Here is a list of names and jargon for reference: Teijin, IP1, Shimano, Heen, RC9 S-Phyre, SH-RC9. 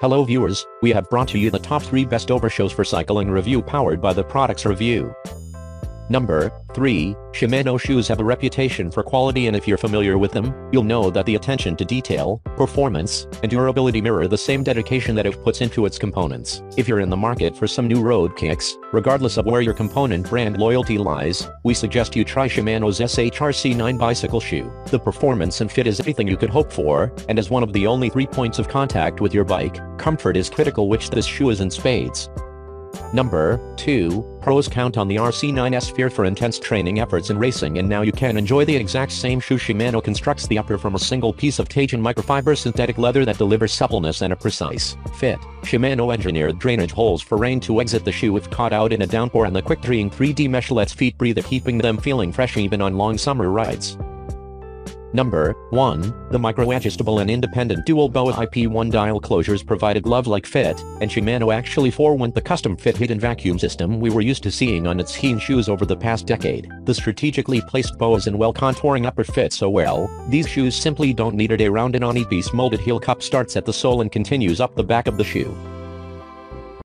Hello viewers, we have brought to you the top 3 best overshows for cycling review powered by the products review. Number 3, Shimano shoes have a reputation for quality, and if you're familiar with them, you'll know that the attention to detail, performance, and durability mirror the same dedication that it puts into its components. If you're in the market for some new road kicks, regardless of where your component brand loyalty lies, we suggest you try Shimano's SH-RC9 bicycle shoe. The performance and fit is everything you could hope for, and as one of the only 3 points of contact with your bike, comfort is critical, which this shoe is in spades. Number 2, pros count on the RC9 S-Phyre for intense training efforts in racing, and now you can enjoy the exact same shoe. Shimano constructs the upper from a single piece of Teijin microfiber synthetic leather that delivers suppleness and a precise fit. Shimano engineered drainage holes for rain to exit the shoe if caught out in a downpour, and the quick drying 3D mesh lets feet breathe, keeping them feeling fresh even on long summer rides. Number 1, the micro-adjustable and independent dual boa IP1 dial closures provided glove-like fit, and Shimano actually forewent the custom fit hidden vacuum system we were used to seeing on its Heen shoes over the past decade. The strategically placed boas and well-contouring upper fit so well, these shoes simply don't need a day round, and on each piece molded heel cup starts at the sole and continues up the back of the shoe.